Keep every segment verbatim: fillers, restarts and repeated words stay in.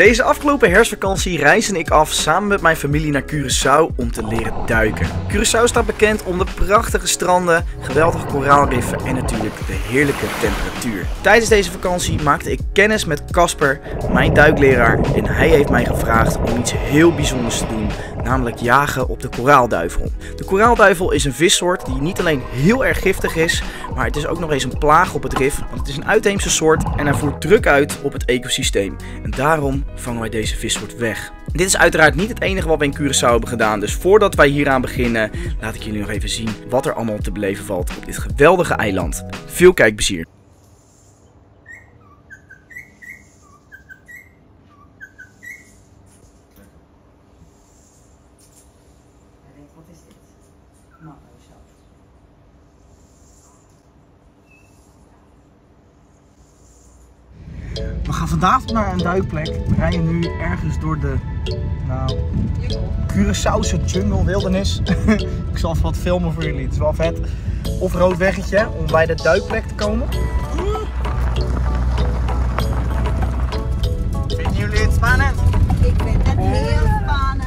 Deze afgelopen herfstvakantie reisde ik af samen met mijn familie naar Curaçao om te leren duiken. Curaçao staat bekend om de prachtige stranden, geweldige koraalriffen en natuurlijk de heerlijke temperatuur. Tijdens deze vakantie maakte ik kennis met Casper, mijn duikleraar, en hij heeft mij gevraagd om iets heel bijzonders te doen, namelijk jagen op de koraalduivel. De koraalduivel is een vissoort die niet alleen heel erg giftig is, maar het is ook nog eens een plaag op het rif, want het is een uitheemse soort en hij voert druk uit op het ecosysteem. En daarom vangen wij deze vissoort weg. Dit is uiteraard niet het enige wat we in Curaçao hebben gedaan, dus voordat wij hieraan beginnen, laat ik jullie nog even zien wat er allemaal te beleven valt op dit geweldige eiland. Veel kijkplezier! We gaan vandaag naar een duikplek. We rijden nu ergens door de nou, Curaçaose jungle, wildernis. Ik zal even wat filmen voor jullie. Het is wel vet. Off-road weggetje om bij de duikplek te komen. Vinden jullie het spannend? Ik vind het heel spannend.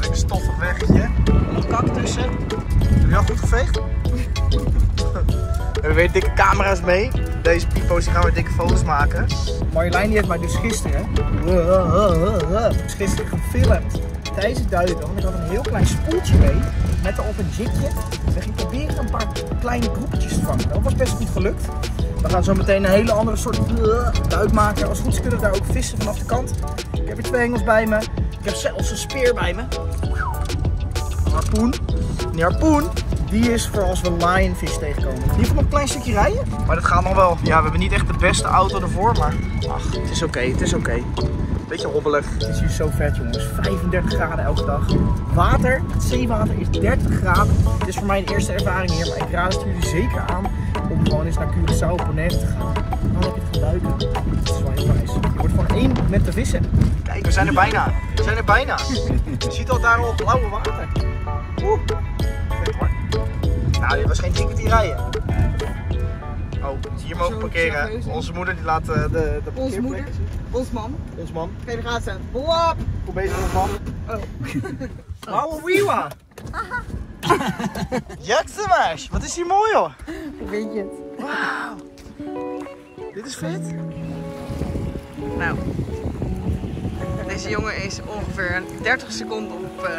Lekker stoffig weggetje. Een kak tussen. Heb je al goed geveegd? We hebben weer dikke camera's mee. Deze pipo's gaan weer dikke foto's maken. Marjolein die heeft mij dus gisteren, dus gisteren gefilmd tijdens het duiken. Want ik had een heel klein spoeltje mee met erop een jigje. Dus ik probeerde een paar kleine groepjes te vangen. Dat was best goed gelukt. We gaan zo meteen een hele andere soort duik maken. Als het goed is kunnen we daar ook vissen vanaf de kant. Ik heb er twee hengels bij me. Ik heb zelfs een speer bij me. Een harpoen. Een harpoen. Die is voor als we lionfish tegenkomen. Die komt nog een klein stukje rijden. Maar dat gaat nog wel. Ja, we hebben niet echt de beste auto ervoor, maar ach, het is oké, okay, het is oké. Okay. Beetje hobbelig. Het is hier zo vet, jongens. vijfendertig graden elke dag. Water, het zeewater is dertig graden. Het is voor mij de eerste ervaring hier, maar ik raad het jullie zeker aan om gewoon eens naar Curaçao op Ponef te gaan. Dan heb je het gaan duiken. Het is wel heel nice. Je wordt gewoon één met de vissen. Kijk, we zijn er bijna. We zijn er bijna. Je ziet al daar al blauwe water. Oeh. Nou, dit was geen ticket die rijden. Oh, hier mogen we parkeren. Onze moeder die laat de, de Onze moeder? Ons man? Ons man. Geen raad zijn. Blop! Hoe bezig is ons man? Oh. Wauw, wiewa! Jaksemash! Wat is hier mooi hoor! Ik weet je het. Wauw! Dit is vet. Nou, deze jongen is ongeveer dertig seconden op uh,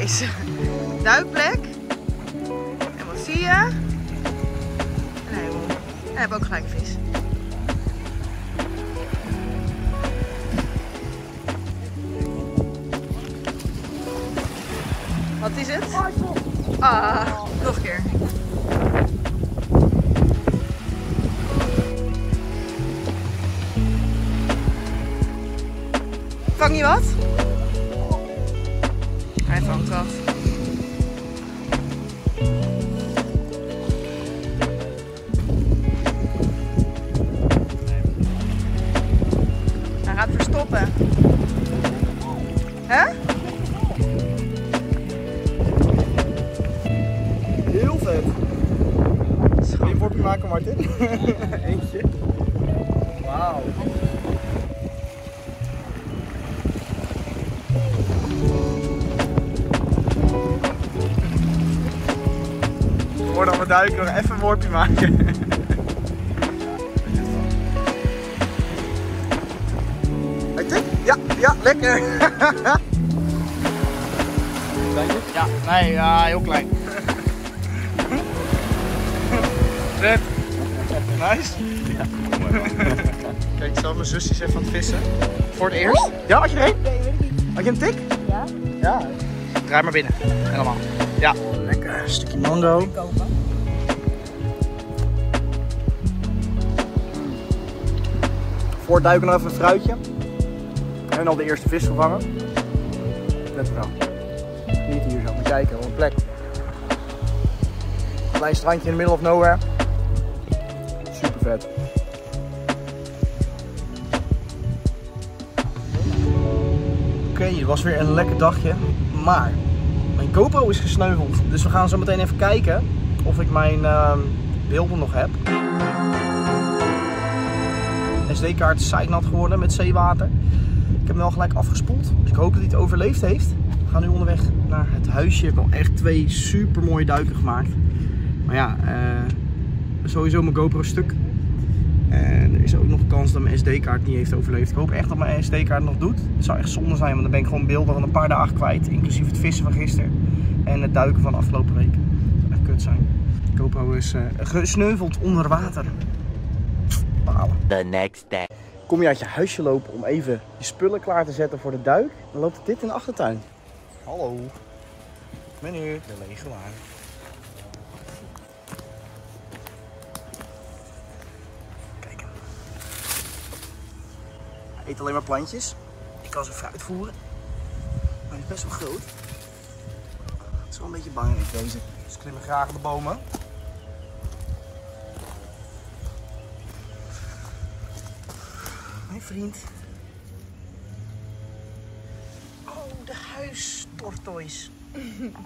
deze duikplek. Zie je? En helemaal. We hebben ook gelijk vis. Wat is het? Ah, nog een keer. Vang je wat? Hij vangt wat. Hè? Heel vet. Wil je een worpje maken, Martin? Eentje. Wauw. Voordat we duiken nog even een worpje maken. Ja, ja, lekker! Ja, nee, ja, heel klein. Red! Nice! Ja. Kijk, zo mijn zusje is even aan het vissen. Voor het eerst. Ja, had je er een? Nee, weet ik niet. Had je een tik? Ja. Ja. Draai maar binnen. Helemaal. Ja. Lekker, een stukje mango. Voor het duiken nog even een fruitje. En al de eerste vis gevangen. Let maar op. Niet hier zo, maar kijken, op een plek. Klein strandje in the middle of nowhere. Super vet. Oké, okay, het was weer een lekker dagje. Maar mijn GoPro is gesneuveld. Dus we gaan zo meteen even kijken of ik mijn uh, beelden nog heb. S D-kaart zeiknat geworden met zeewater. Ik heb hem wel gelijk afgespoeld, dus ik hoop dat hij het overleefd heeft. We gaan nu onderweg naar het huisje. Ik heb al echt twee super mooie duiken gemaakt. Maar ja, uh, sowieso mijn GoPro stuk. En er is ook nog kans dat mijn S D-kaart niet heeft overleefd. Ik hoop echt dat mijn S D-kaart nog doet. Het zou echt zonde zijn, want dan ben ik gewoon beelden van een paar dagen kwijt. Inclusief het vissen van gisteren. En het duiken van de afgelopen week. Dat zou echt kut zijn. De GoPro is uh, gesneuveld onder water. Balen. The next day. Kom je uit je huisje lopen om even je spullen klaar te zetten voor de duik. Dan loopt dit in de achtertuin. Hallo. Meneer. De lege waar. Ik eet alleen maar plantjes. Ik kan ze fruit voeren. Maar hij is best wel groot. Het is wel een beetje belangrijk deze. Dus ik klim graag op de bomen. Mijn vriend. Oh, de huistortoise.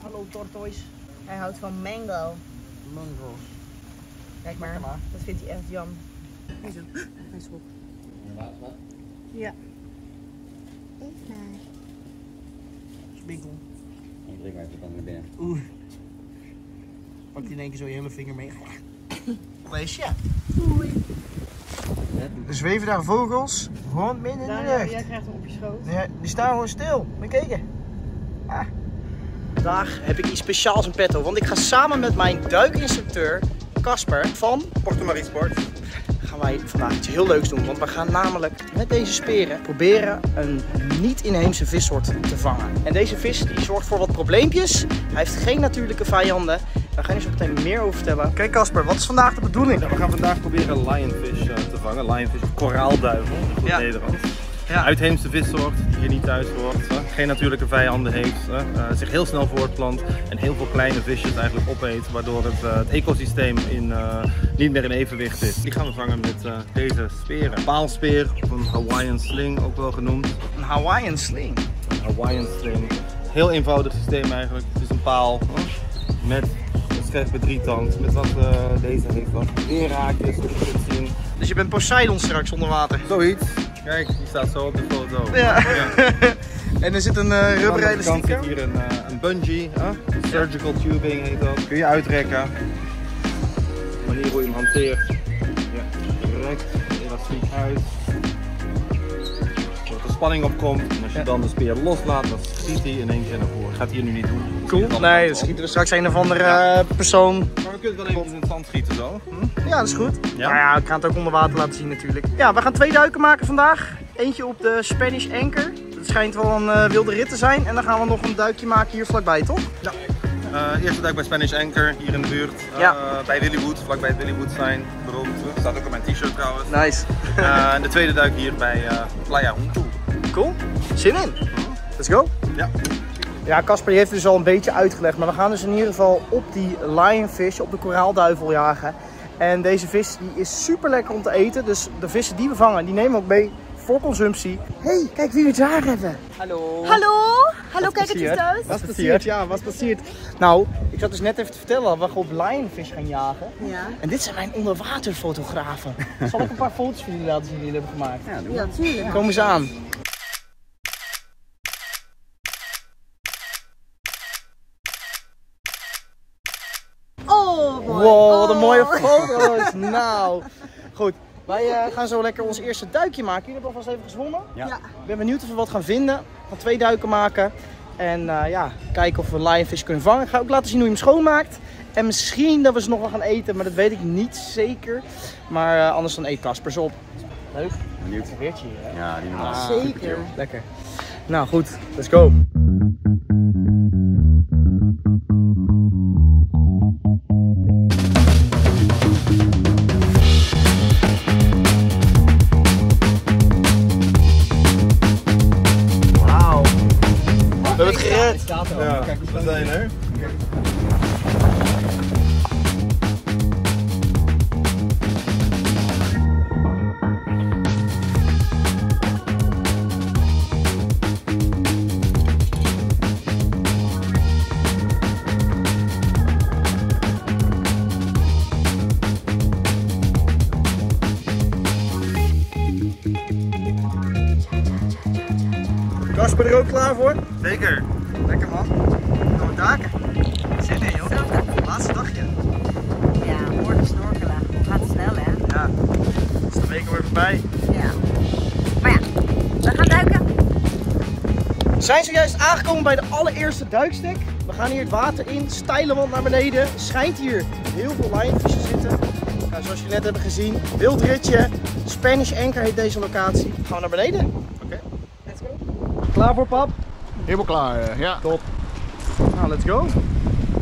Hallo tortoise. Hij houdt van mango. Mango. Kijk maar, maar. Dat vindt hij echt jam. Hij is op. Hij is op. Ja. Eet maar. Spinkel. Ik drink maar even van naar binnen. Oeh. Pakt in één keer zo je hele vinger mee. Leesje. Oei. De zweven daar vogels. Gewoon midden in de lucht. Jij krijgt hem op je schoot. Ja, die staan gewoon stil. Moet je kijken. Ah. Vandaag heb ik iets speciaals in petto. Want ik ga samen met mijn duikinstructeur Casper van Porto Marie Sport. Gaan wij vandaag iets heel leuks doen, want we gaan namelijk met deze speren proberen een niet-inheemse vissoort te vangen. En deze vis die zorgt voor wat probleempjes, hij heeft geen natuurlijke vijanden. Daar ga je zo meteen meer over vertellen. Oké Casper, wat is vandaag de bedoeling? Ja, we gaan vandaag proberen lionfish uh, te vangen, lionfish of koraalduivel in goed ja. Nederlands. Ja. Een uitheemse vissoort die hier niet thuis hoort, uh, geen natuurlijke vijanden heeft, uh, uh, zich heel snel voortplant en heel veel kleine visjes eigenlijk opeet, waardoor het, uh, het ecosysteem in, uh, niet meer in evenwicht is. Die gaan we vangen met uh, deze speren. Een paalspeer, of een Hawaiian sling ook wel genoemd. Een Hawaiian sling? Een Hawaiian sling. Heel eenvoudig systeem eigenlijk. Het is een paal uh, met een scherpe drietand, met wat uh, deze heeft, wat weerhaakjes, zoals je kunt zien. Dus je bent Poseidon straks onder water? Zoiets. Kijk, die staat zo op de foto. Ja. Ja. En er zit een uh, rubberen elastiek. Er zit hier een, uh, een bungee, huh? Een surgical tubing heet dat. Kun je uitrekken. De manier hoe je hem hanteert. Ja, rekt elastiek uit. Zodat er spanning op komt. En als je ja. dan de speer loslaat, dan schiet hij in één keer naar voren. Gaat hij hier nu niet doen. Cool. Dan nee, dan schieten we straks een of andere ja. persoon. Maar we kunnen het wel even in het zand schieten zo. Hm? Ja, dat is goed. Ja. Nou ja, ik ga het ook onder water laten zien natuurlijk. Ja, we gaan twee duiken maken vandaag. Eentje op de Spanish Anchor. Het schijnt wel een uh, wilde rit te zijn. En dan gaan we nog een duikje maken hier vlakbij, toch? Ja. Uh, eerste duik bij Spanish Anchor, hier in de buurt. Uh, ja. Bij Willywood, vlakbij het Willywood zijn. Beroemd. Staat ook op mijn t-shirt trouwens. Nice. Uh, en de tweede duik hier bij uh, Playa Hondu. Cool. Zin in. Let's go. Ja. Ja, Casper heeft dus al een beetje uitgelegd, maar we gaan dus in ieder geval op die lionfish, op de koraalduivel jagen. En deze vis die is super lekker om te eten, dus de vissen die we vangen, die nemen we ook mee voor consumptie. Hé, hey, kijk wie we het haar hebben. Hallo. Hallo. Hallo, kijk het eens thuis. Wat is passiert? Ja, wat is passiert? Nou, ik zat dus net even te vertellen dat we op lionfish gaan jagen. Ja. En dit zijn mijn onderwaterfotografen. Zal ik een paar foto's voor jullie laten zien die jullie hebben gemaakt? Ja, ja natuurlijk. Kom eens aan. Wow, wat een mooie foto's. Nou, goed. Wij uh, gaan zo lekker ons eerste duikje maken. Jullie hebben alvast even gezwommen. Ja. Ja. Ik ben benieuwd of we wat gaan vinden. We gaan twee duiken maken. En uh, ja, kijken of we lionfish kunnen vangen. Ik ga ook laten zien hoe je hem schoonmaakt. En misschien dat we ze nog wel gaan eten, maar dat weet ik niet zeker. Maar uh, anders dan eet Casper ze op. Leuk. Benieuwd. Een weertje hier, hè? Ja, die normaal. Ah, zeker. Lekker. Nou goed, let's go. Ja, kijk we zijn er. Casper er ook klaar voor? Zeker. Lekker man. Gaan we daken? Zit in joh. Laatste dagje. Ja, morgen snorkelen. Het gaat snel hè? Ja. Het is de week weer voorbij. Ja. Maar ja, we gaan duiken. We zijn zojuist aangekomen bij de allereerste duikstek. We gaan hier het water in, steile wand naar beneden. Schijnt hier heel veel lionfish te zitten. Nou, zoals jullie net hebben gezien, wild ritje. Spanish Anchor heet deze locatie. Gaan we naar beneden? Oké. Okay. Let's go. Klaar voor pap? Helemaal klaar, ja. Top. Nou, let's go.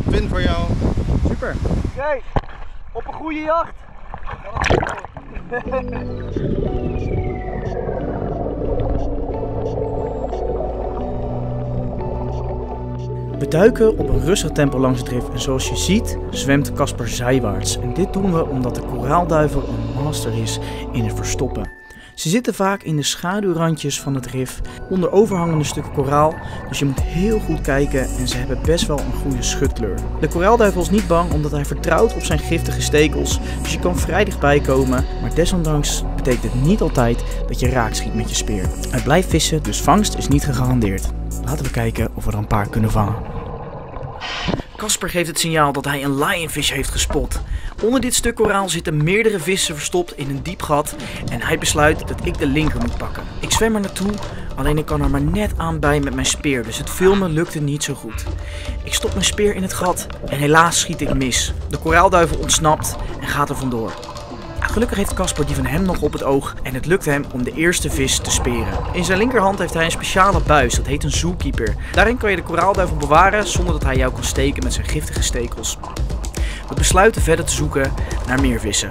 Win voor jou. Super. Kijk, op een goede jacht. We duiken op een rustig tempo langs het drift en zoals je ziet zwemt Casper zijwaarts. En dit doen we omdat de koraalduivel een master is in het verstoppen. Ze zitten vaak in de schaduwrandjes van het rif, onder overhangende stukken koraal, dus je moet heel goed kijken en ze hebben best wel een goede schutkleur. De koraalduivel is niet bang omdat hij vertrouwt op zijn giftige stekels, dus je kan vrij dichtbij komen, maar desondanks betekent het niet altijd dat je raak schiet met je speer. Hij blijft vissen, dus vangst is niet gegarandeerd. Laten we kijken of we er een paar kunnen vangen. Casper geeft het signaal dat hij een lionfish heeft gespot. Onder dit stuk koraal zitten meerdere vissen verstopt in een diep gat en hij besluit dat ik de linker moet pakken. Ik zwem er naartoe, alleen ik kan er maar net aan bij met mijn speer, dus het filmen lukte niet zo goed. Ik stop mijn speer in het gat en helaas schiet ik mis. De koraalduivel ontsnapt en gaat er vandoor. Gelukkig heeft Casper die van hem nog op het oog en het lukt hem om de eerste vis te speren. In zijn linkerhand heeft hij een speciale buis, dat heet een zookeeper. Daarin kan je de koraalduivel bewaren zonder dat hij jou kan steken met zijn giftige stekels. We besluiten verder te zoeken naar meer vissen.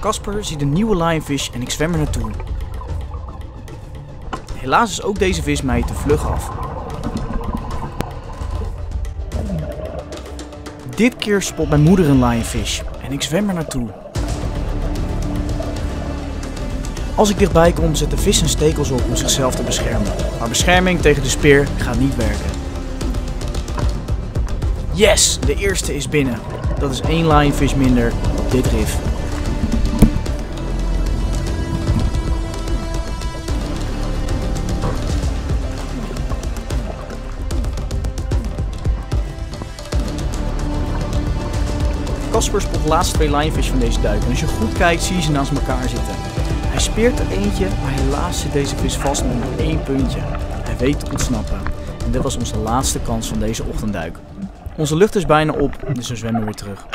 Casper ziet een nieuwe lionfish en ik zwem er naartoe. Helaas is ook deze vis mij te vlug af. Dit keer spot mijn moeder een lionfish en ik zwem er naartoe. Als ik dichtbij kom zet de vis zijn stekels op om zichzelf te beschermen. Maar bescherming tegen de speer gaat niet werken. Yes, de eerste is binnen. Dat is één lionfish minder op dit rif. Casper spot de laatste twee lionfish van deze duik en als je goed kijkt zie je ze naast elkaar zitten. Hij speert er eentje, maar helaas zit deze vis vast onder één puntje. Hij weet te ontsnappen en dit was onze laatste kans van deze ochtendduik. Onze lucht is bijna op, dus we zwemmen weer terug.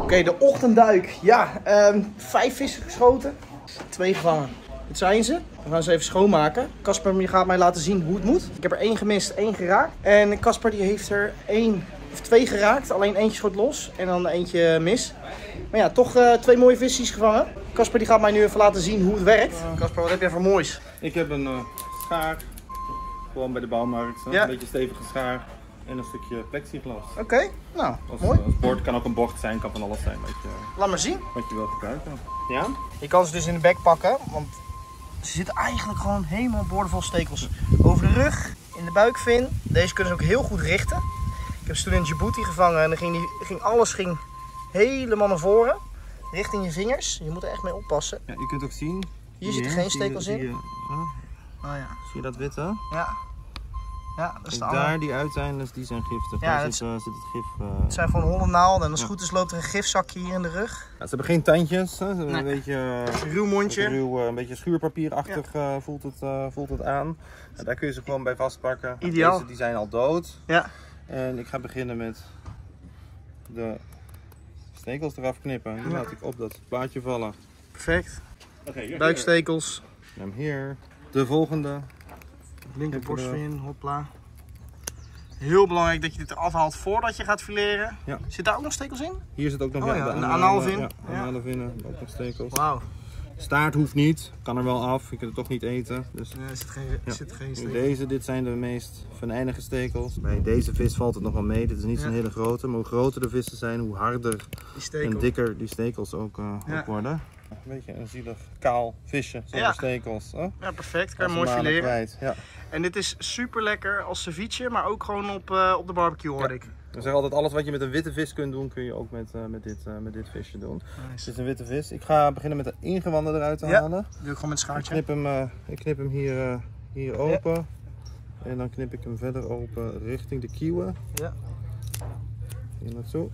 Oké, okay, de ochtendduik. Ja, um, vijf vissen geschoten, twee gevangen. Dit zijn ze. We gaan ze even schoonmaken. Casper gaat mij laten zien hoe het moet. Ik heb er één gemist, één geraakt. En Casper die heeft er één of twee geraakt. Alleen eentje schoot los en dan eentje mis. Maar ja, toch uh, twee mooie visjes gevangen. Casper die gaat mij nu even laten zien hoe het werkt. Casper, uh, wat heb jij voor moois? Ik heb een uh, schaar. Gewoon bij de bouwmarkt. Ja. Een beetje stevige schaar. En een stukje plexiglas. Oké, okay, nou, als, mooi. Als bord kan ook een bocht zijn, kan van alles zijn. Wat je, laat maar zien. Wat je wilt gebruiken. Ja? Je kan ze dus in de bek pakken, want ze zitten eigenlijk gewoon helemaal boordevol stekels. Over de rug, in de buikvin. Deze kunnen ze ook heel goed richten. Ik heb ze toen in Djibouti gevangen en dan ging, die, ging alles ging helemaal naar voren. Richting je vingers. Je moet er echt mee oppassen. Ja, je kunt ook zien. Hier, hier zitten geen stekels in. Hier, huh? Oh, ja. Zie je dat witte? Ja. Ja, dat is de andere. Daar, die uiteindes, die zijn giftig. Ja, daar het, zit, uh, zit het gif... Uh... Het zijn gewoon holle naalden en als het ja. goed is loopt er een gifzakje hier in de rug. Ja, ze hebben geen tandjes, hè? Ze hebben nee. een beetje... Uh, ruw mondje. Een, ruw, uh, een beetje schuurpapierachtig ja. uh, voelt, het, uh, voelt het aan. En daar kun je ze gewoon bij vastpakken. Ideaal. Deze die zijn al dood. Ja. En ik ga beginnen met de stekels eraf knippen. Dan ja. laat ik op dat plaatje vallen. Perfect. Okay, duikstekels. En hier. De volgende. Linker borstvin, hopla. Heel belangrijk dat je dit eraf haalt voordat je gaat fileren. Ja. Zit daar ook nog stekels in? Hier zit ook nog oh, ja. de anaalvin. Ja, anaalvinnen, ja. ook nog stekels. Wauw. Staart hoeft niet, kan er wel af, je kunt het toch niet eten. Dus... Nee, er zit geen, ja. zit geen stekels. In deze, dit zijn de meest venijnige stekels. Bij deze vis valt het nog wel mee, dit is niet zo'n ja. hele grote. Maar hoe groter de vissen zijn, hoe harder en dikker die stekels ook, uh, ja. ook worden. Een beetje een zielig kaal visje zonder ja. stekels. Hè? Ja, perfect. Kan je mooi fileren. Ja. En dit is super lekker als ceviche, maar ook gewoon op, uh, op de barbecue hoor ja. ik. We zeggen altijd alles wat je met een witte vis kunt doen, kun je ook met, uh, met, dit, uh, met dit visje doen. Nice. Dus dit is een witte vis. Ik ga beginnen met de ingewanden eruit te ja. halen. Dat doe ik gewoon met schaartje. Ik knip hem, uh, ik knip hem hier, uh, hier open. Ja. En dan knip ik hem verder open richting de kieuwen. Ja. Hier naartoe.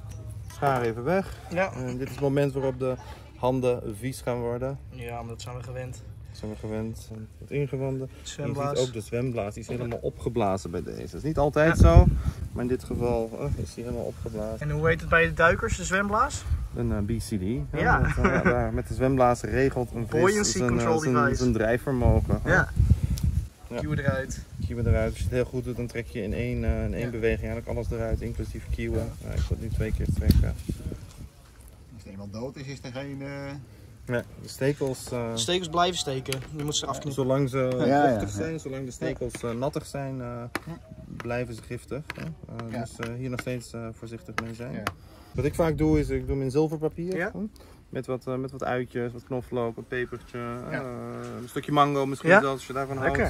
Schaar even weg. Ja. En dit is het moment waarop de handen vies gaan worden. Ja, maar dat zijn we gewend. Dat zijn we gewend. Het ingewanden. Zwemblaas. Je ziet ook de zwemblaas, die is helemaal opgeblazen bij deze. Dat is niet altijd ja. zo, maar in dit geval oh, is die helemaal opgeblazen. En hoe heet het bij de duikers, de zwemblaas? Een uh, B C D. Ja. ja. Dat, uh, daar, met de zwemblaas regelt een vis zijn drijfvermogen. Ja. ja. Kieuwen eruit. Kieuwen eruit. Als je het heel goed doet, dan trek je in één, uh, in één ja. beweging eigenlijk alles eruit, inclusief kieuwen. Ja. Nou, ik wil het nu twee keer trekken. Als dood is, is er geen... Uh... Nee, de stekels... Uh... De stekels blijven steken, je moet ze eraf knippen. Zolang ze ja, ja, giftig ja. zijn, zolang de stekels uh, nattig zijn, uh, ja. blijven ze giftig. Hè? Uh, ja. Dus uh, hier nog steeds uh, voorzichtig mee zijn. Ja. Wat ik vaak doe, is ik doe hem in zilverpapier. Ja? Met, wat, uh, met wat uitjes, wat knoflook, een pepertje, ja. uh, een stukje mango misschien ja? zelfs, als je daarvan houdt. Uh.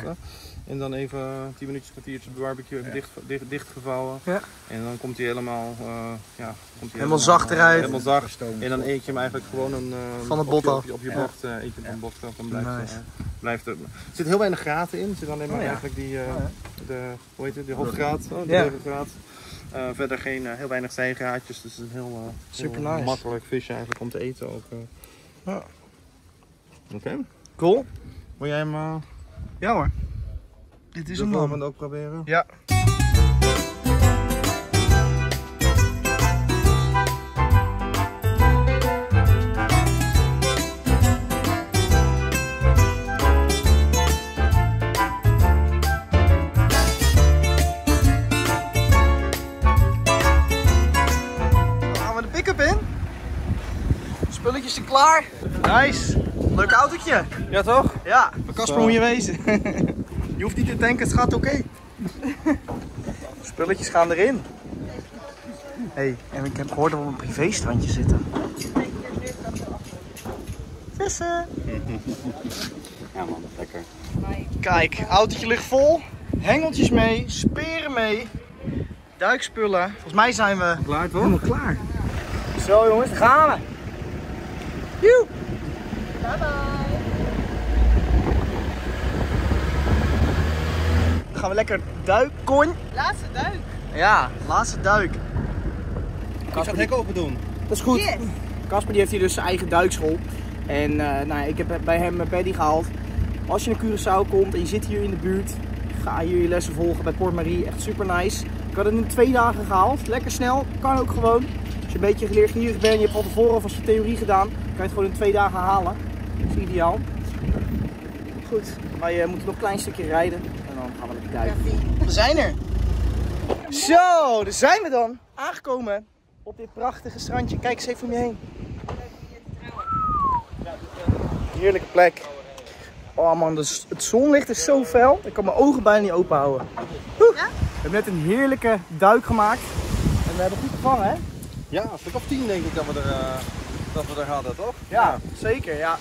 En dan even tien minuutjes, kwartiertje barbecue, ja. dicht, dicht, dicht gevouwen. Ja. En dan komt hij helemaal, uh, ja, komt hij helemaal, helemaal zacht eruit. Helemaal zacht. En dan eet je hem eigenlijk gewoon een, uh, van het bot af. Op je, op je, op je ja. bocht, uh, eet je ja. een bocht af, dan blijft, nice. uh, blijft er. Er zit heel weinig graten in, er zit alleen maar oh, ja. eigenlijk die, uh, oh, ja. de, hoe heet het, de hoofdgraat, oh, de ruggengraat. Ja. Uh, verder geen, uh, heel weinig zijgraadjes, dus het is een heel, uh, Super heel nice. makkelijk visje eigenlijk om te eten ook. Uh. Ja. Oké. Okay. Cool. Wil jij hem... Uh... Ja hoor. Dit is hem dan. Ook proberen? Ja. Spulletjes zijn klaar. Nice. Leuk autootje. Ja toch? Ja. Van Casper om je wezen. Je hoeft niet te tanken, het gaat oké. Okay. Spulletjes gaan erin. Hey, en ik heb gehoord dat we op een privéstrandje zitten. Vissen. Ja man, lekker. Kijk, autootje ligt vol. Hengeltjes mee, speren mee. Duikspullen. Volgens mij zijn we klaar, toch? Helemaal klaar. Zo jongens, daar gaan we. Joe! Bye bye! Dan gaan we lekker duiken, Con. Laatste duik. Ja, laatste duik. Casper, ik ga het hek open doen. Dat is goed. Casper yes. die heeft hier dus zijn eigen duikschool. En uh, nou, ik heb bij hem PADI gehaald. Als je naar Curaçao komt en je zit hier in de buurt, ga hier je lessen volgen bij Porto Marie. Echt super nice. Ik had het in twee dagen gehaald. Lekker snel, kan ook gewoon. Als je een beetje geleergierig bent en je hebt al tevoren alvast je theorie gedaan, kan je het gewoon in twee dagen halen. Dat is ideaal. Goed, wij uh, moeten nog een klein stukje rijden en dan gaan we lekker duiken. We zijn er! Zo, daar zijn we dan! Aangekomen op dit prachtige strandje. Kijk eens even om je heen. Heerlijke plek. Oh man, dus het zonlicht is zo fel. Ik kan mijn ogen bijna niet open houden. Oeh. We hebben net een heerlijke duik gemaakt. En we hebben goed gevangen, hè? Ja, een stuk of tien denk ik dat we er, uh, dat we er hadden, toch? Ja, ja, zeker, ja.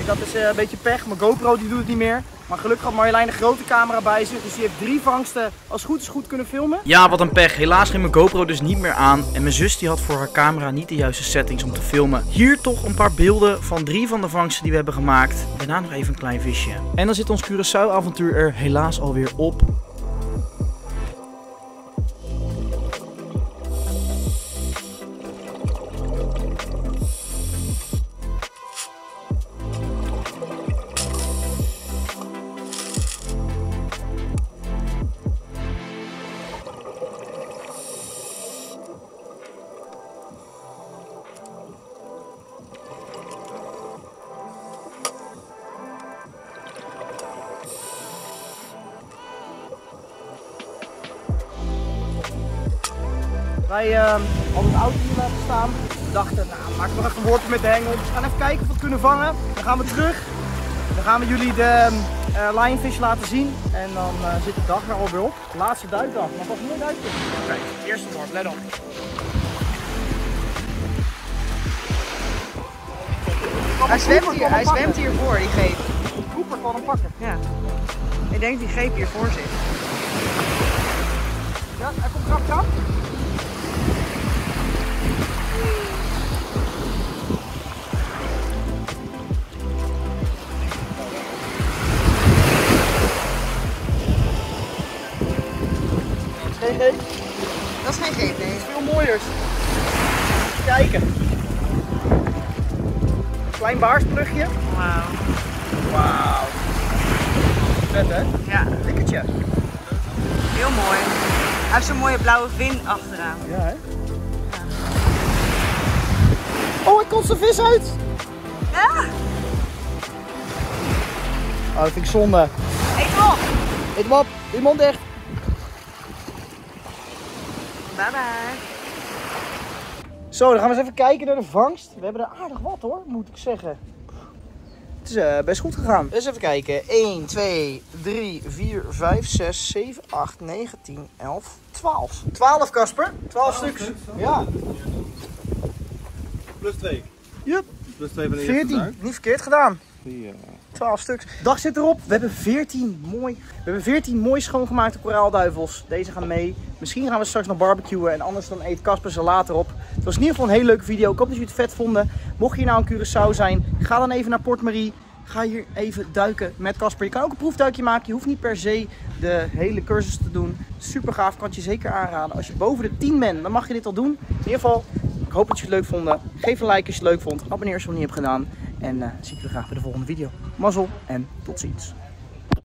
Ik had dus een beetje pech, mijn GoPro die doet het niet meer. Maar gelukkig had Marjolein de grote camera bij zich, dus die heeft drie vangsten als goed is goed kunnen filmen. Ja, wat een pech. Helaas ging mijn GoPro dus niet meer aan. En mijn zus die had voor haar camera niet de juiste settings om te filmen. Hier toch een paar beelden van drie van de vangsten die we hebben gemaakt. Daarna nog even een klein visje. En dan zit ons Curaçao avontuur er helaas alweer op. Wij uh, hadden het autootje laten staan. We dachten, nou, maak maar even een woordje met de hengel. Dus we gaan even kijken of we het kunnen vangen. Dan gaan we terug. Dan gaan we jullie de uh, lionfish laten zien. En dan uh, zit de dag er alweer op. Laatste duikdag, maar pas meer duikjes. Oké, eerste woord, let op. Hij zwemt hier, hij zwemt hiervoor, die greep. De groeper kan hem pakken. Ja. Ik denk die greep hiervoor zit. Ja, hij komt krap, krap. Dat is geen greep, nee. Het is veel mooier. Kijken. Klein baarsbrugje. Wauw. Wauw. Vet, hè? Ja. Likkertje. Heel mooi. Hij heeft zo'n mooie blauwe vin achteraan. Ja, hè? Ja. Oh, hij komt zijn vis uit. Ja. Oh, dat vind ik zonde. Eet hem op. Eet hem op. Doe je mond dicht. Bye bye. Zo, dan gaan we eens even kijken naar de vangst. We hebben er aardig wat hoor, moet ik zeggen. Het is uh, best goed gegaan. Eens even kijken. één, twee, drie, vier, vijf, zes, zeven, acht, negen, tien, elf, twaalf. twaalf, Casper. twaalf stuks. twaalf, ja. Plus twee. Jup. Plus twee van de eerste veertien. Niet verkeerd gedaan. Ja. twaalf stuks. Dag zit erop. We hebben veertien mooi, we hebben veertien mooi schoongemaakte koraalduivels. Deze gaan mee. Misschien gaan we straks nog barbecuen en anders dan eet Casper ze later op. Het was in ieder geval een hele leuke video. Ik hoop dat jullie het vet vonden. Mocht je hier nou in Curaçao zijn, ga dan even naar Porto Marie. Ga hier even duiken met Casper. Je kan ook een proefduikje maken. Je hoeft niet per se de hele cursus te doen. Super gaaf, kan het je zeker aanraden. Als je boven de tien bent, dan mag je dit al doen. In ieder geval, ik hoop dat jullie het leuk vonden. Geef een like als je het leuk vond. Abonneer als je het nog niet hebt gedaan. En uh, zie ik jullie graag bij de volgende video. Mazzel en tot ziens.